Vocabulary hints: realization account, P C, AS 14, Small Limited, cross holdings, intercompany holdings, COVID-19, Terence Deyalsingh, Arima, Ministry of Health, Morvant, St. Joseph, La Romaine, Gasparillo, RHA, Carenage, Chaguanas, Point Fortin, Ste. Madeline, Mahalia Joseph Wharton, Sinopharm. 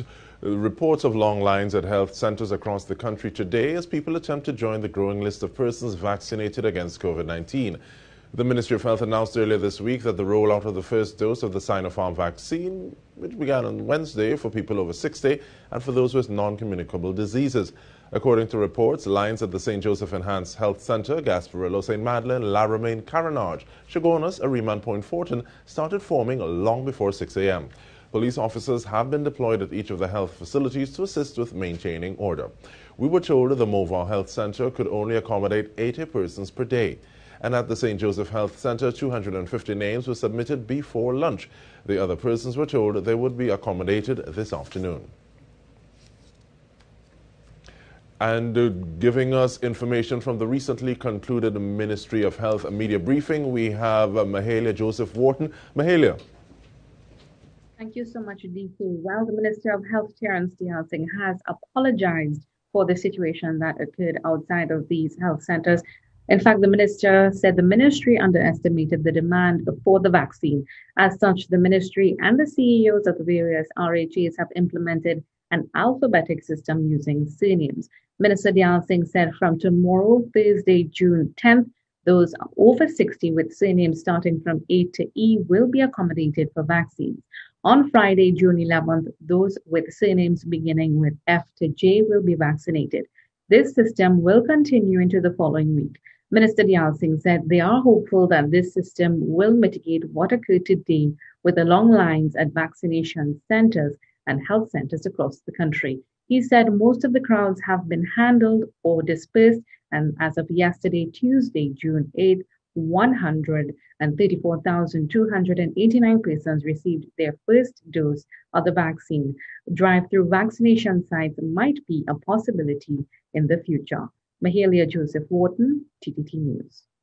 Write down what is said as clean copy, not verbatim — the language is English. amidst reports of long lines at health centres across the country today as people attempt to join the growing list of persons vaccinated against COVID-19. The Ministry of Health announced earlier this week that the rollout of the first dose of the Sinopharm vaccine, which began on Wednesday for people over 60 and for those with non-communicable diseases. According to reports, lines at the St. Joseph Enhanced Health Centre, Gasparillo, Ste. Madeline, La Romaine, Carenage, Chaguanas, Arima and Point Fortin started forming long before 6 a.m. Police officers have been deployed at each of the health facilities to assist with maintaining order. We were told the Morvant Health Centre could only accommodate 80 persons per day. And at the St. Joseph Health Centre, 250 names were submitted before lunch. The other persons were told they would be accommodated this afternoon. And giving us information from the recently concluded Ministry of Health media briefing, we have Mahalia Joseph Wharton. Mahalia. Thank you so much, DK. Well, the Minister of Health, Terence Deyalsingh, has apologized for the situation that occurred outside of these health centers. In fact, the minister said the ministry underestimated the demand for the vaccine. As such, the ministry and the CEOs of the various RHAs have implemented an alphabetic system using surnames. Minister Deyalsingh said from tomorrow, Thursday, June 10th, those over 60 with surnames starting from A to E will be accommodated for vaccines. On Friday, June 11th, those with surnames beginning with F to J will be vaccinated. This system will continue into the following week. Minister Deyalsingh said they are hopeful that this system will mitigate what occurred today with the long lines at vaccination centers and health centers across the country. He said most of the crowds have been handled or dispersed, and as of yesterday, Tuesday, June 8th, 134,289 persons received their first dose of the vaccine. Drive-through vaccination sites might be a possibility in the future. Mahalia Joseph Wharton, TTT News.